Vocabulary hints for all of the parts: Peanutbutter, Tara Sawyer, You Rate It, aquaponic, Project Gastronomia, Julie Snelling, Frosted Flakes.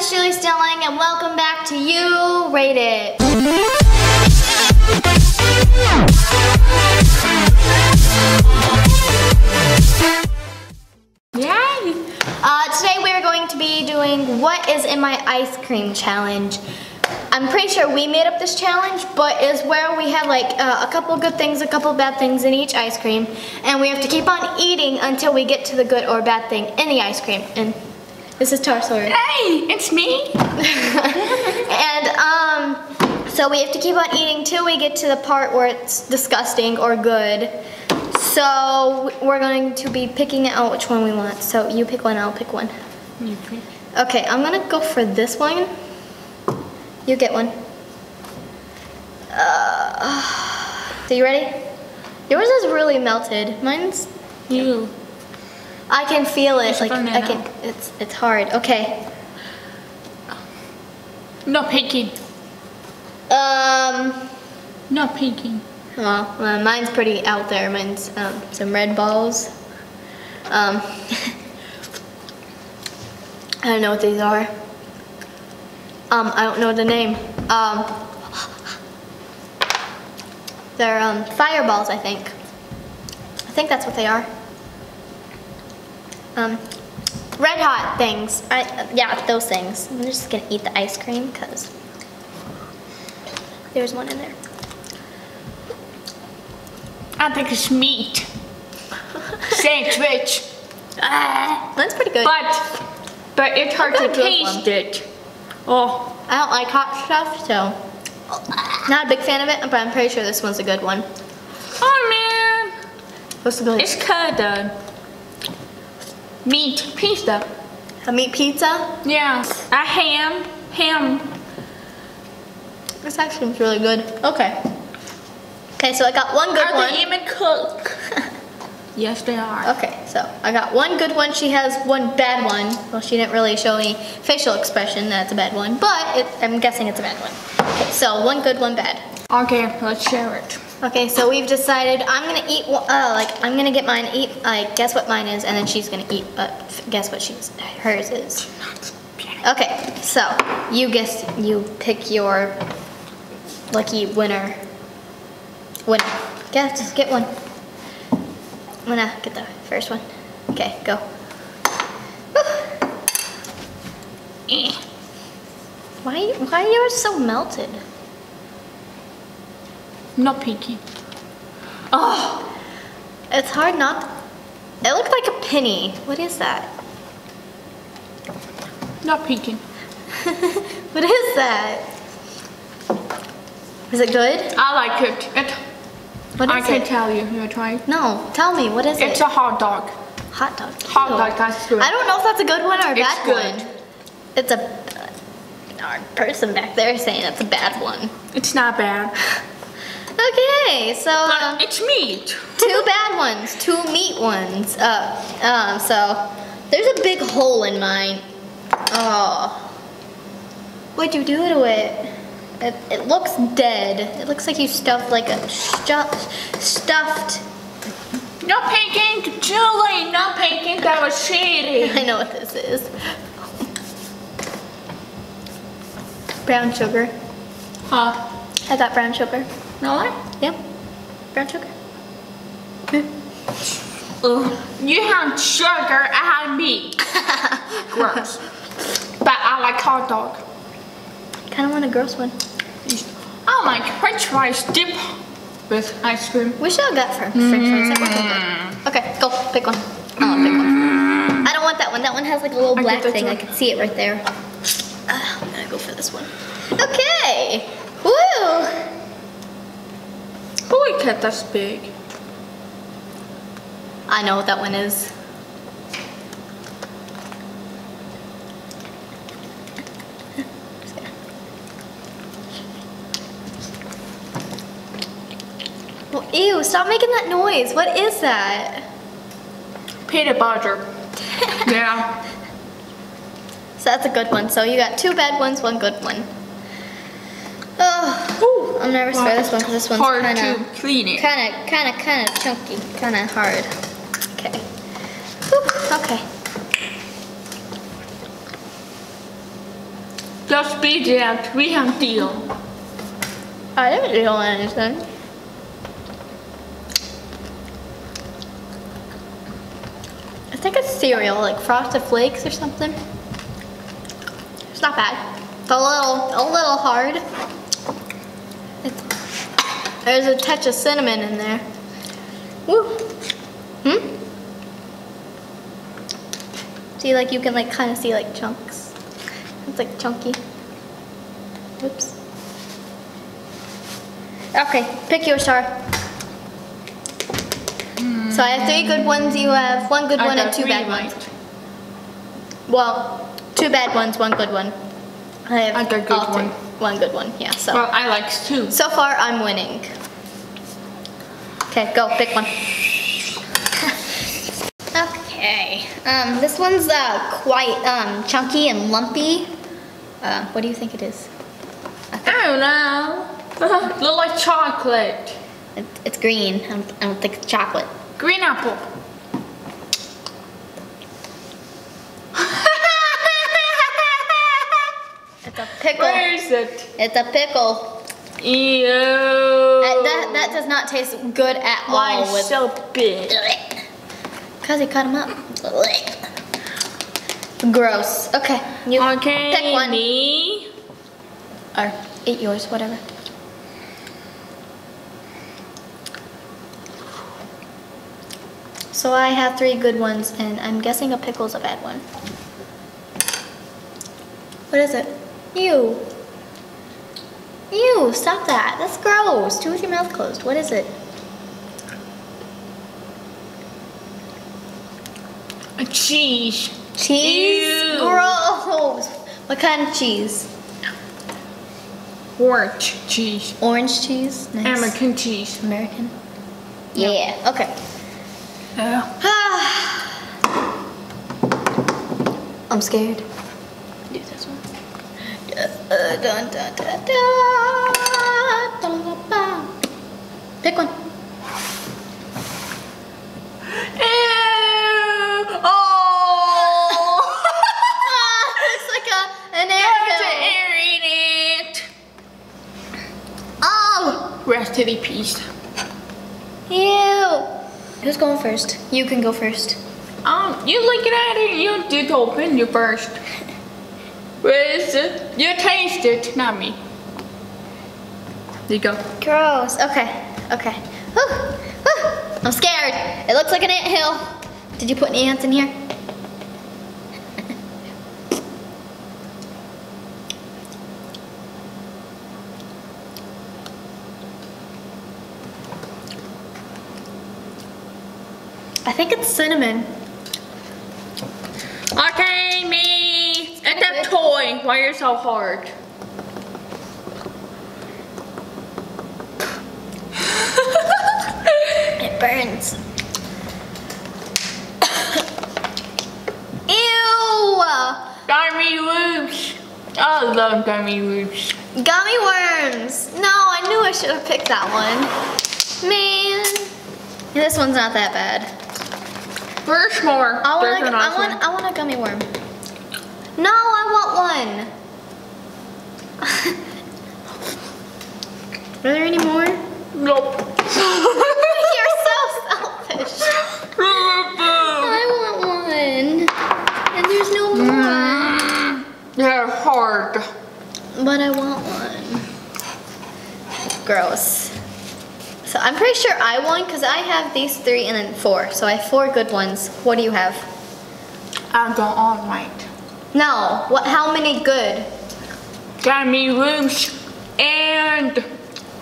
it's Julie Snelling, and welcome back to You Rate It. Yay! Today we are going to be doing What Is In My Ice Cream Challenge. I'm pretty sure we made up this challenge, but it's where we have like a couple good things, a couple bad things in each ice cream, and we have to keep on eating until we get to the good or bad thing in the ice cream. And this is Tara Sawyer. Hey, it's me. And so we have to keep on eating till we get to the part where it's disgusting or good. So we're going to be picking out which one we want. So you pick one, I'll pick one. You pick. Okay, I'm gonna go for this one. You get one. So you ready? Yours is really melted. Mine's. You. I can feel it. Like I can. It's hard. Okay. Not picking. Not picking. Well, mine's pretty out there. Mine's some red balls. I don't know what these are. I don't know the name. They're fireballs, I think. I think that's what they are. Red hot things. Yeah, those things. I'm just gonna eat the ice cream because there's one in there. I think it's meat. Sandwich. That's pretty good. But it's hard to taste it. Oh, I don't like hot stuff, so not a big fan of it, but I'm pretty sure this one's a good one. Oh man, what's good? It's kind of meat pizza. A meat pizza? Yeah, a ham. This actually is really good. Okay. Okay, so I got one good one. Are they even cooked? Yes, they are. Okay, so I got one good one. She has one bad one. Well, she didn't really show any facial expression that's a bad one, but I'm guessing it's a bad one. Okay, so one good, one bad. Okay, let's share it. Okay, so we've decided I'm gonna eat. I'm gonna get mine. Eat. Like, guess what mine is, and then she's gonna eat. But guess what hers is. Okay, so you pick your lucky winner. Guess. Get one. I'm gonna get the first one. Okay, go. Why are yours so melted? Not peeking. Oh, it's hard not. It looked like a penny. What is that? Not peeking. What is that? Is it good? I like it. I can't tell you. You wanna try? No, tell me. What is it? It's a hot dog. Hot dog. Hot dog. That's good. I don't know if that's a good one or a bad one. It's a person back there saying it's a bad one. It's not bad. Okay, so it's meat. Two bad ones. Two meat ones. So there's a big hole in mine. Oh, what'd you do to it? It looks dead. It looks like you stuffed like a stuffed. No peeking, Julie. No peeking. That was shady. I know what this is. Brown sugar. Huh? I got brown sugar. No lie. Yep. Brown sugar. You had sugar. I had meat. Gross. But I like hot dog. I kind of want a gross one. I like French fries dip with ice cream. We should have got French fries. Okay, go pick one. I'll pick one. I don't want that one. That one has like a little black thing. I can see it right there. I'm gonna go for this one. Okay. Woo! Holy cat, that's big. I know what that one is. Ew, stop making that noise. What is that? Peanut butter. Yeah. So that's a good one. So you got two bad ones, one good one. Oh, ooh, I'm nervous for this one because this one's kind of chunky, kind of hard. Okay. Ooh, okay. Let's be that we have deal. I didn't deal anything. I think it's cereal, like Frosted Flakes or something. It's not bad. It's a little hard. There's a touch of cinnamon in there. Woo. See, like you can like kind of see like chunks. It's like chunky. Oops. Okay, pick yours, Tara. So I have three good ones. You have one good one and two bad ones. Well, two bad ones, one good one. I have a good one. One good one, yeah. So. Well, I like two. So far, I'm winning. Okay, go pick one. Okay, this one's quite chunky and lumpy. What do you think it is? Okay. I don't know. It looks like chocolate. It's green. I don't think it's chocolate. Green apple. It's a pickle. Where is it? It's a pickle. Ew. That does not taste good at all. Why is so big? Because he cut them up. Gross. Okay. You pick one. Me. Or eat yours, whatever. So I have three good ones, and I'm guessing a pickle's a bad one. What is it? Ew. Ew, stop that. That's gross. Do it with your mouth closed. What is it? A cheese. Cheese? Ew. Gross. What kind of cheese? Orange cheese. Orange cheese? Nice. American cheese. American? Yeah. Yeah. Okay. Yeah. I'm scared. Do this one. Pick one. Ew! Oh! It's like an air it. Oh! Rest in peace. Ew! Who's going first? You can go first. You look at it. You did open you first. Where is it? You taste it, not me. There you go. Gross. Okay. Okay. Whew. Whew. I'm scared. It looks like an ant hill. Did you put any ants in here? I think it's cinnamon. Okay, me. It's that toy. Why are you so hard? It burns. Ew! Gummy worms. I love gummy worms. Gummy worms. No, I knew I should have picked that one. Man, this one's not that bad. There's more. I want a gummy worm. No, I want one. Are there any more? Nope. You're so selfish. I want one. And there's no more. They're hard. But I want one. Gross. So I'm pretty sure I won because I have these three and then four. So I have four good ones. What do you have? I've got all right. No, what? How many good? Gummy worms and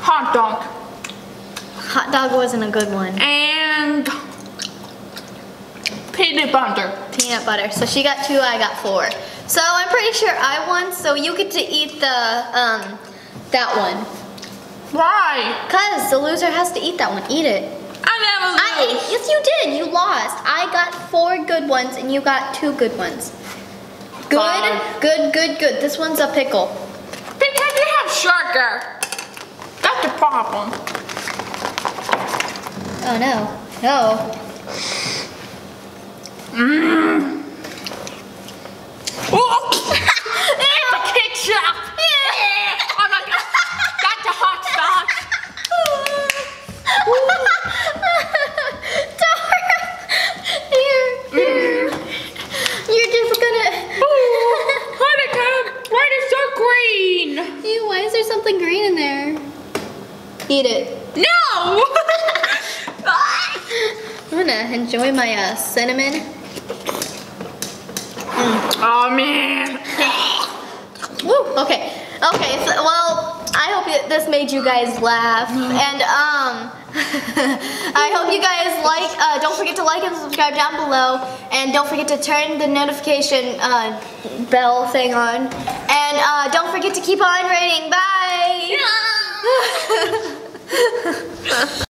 hot dog. Hot dog wasn't a good one. And peanut butter. Peanut butter. So she got two, I got four. So I'm pretty sure I won. So you get to eat the that one. Why? Cause the loser has to eat that one. Eat it. I never lost. Yes, you did. You lost. I got four good ones and you got two good ones. Good, good. This one's a pickle. Because you have sugar. That's the problem. Oh no, no. Mmm. It's a ketchup. something green in there. Eat it. No! I'm gonna enjoy my cinnamon. Mm. Oh man. Woo, okay. Okay, so, well, I hope that this made you guys laugh. And I hope you guys like, don't forget to like and subscribe down below. And don't forget to turn the notification bell thing on. And don't forget to keep on rating. Bye!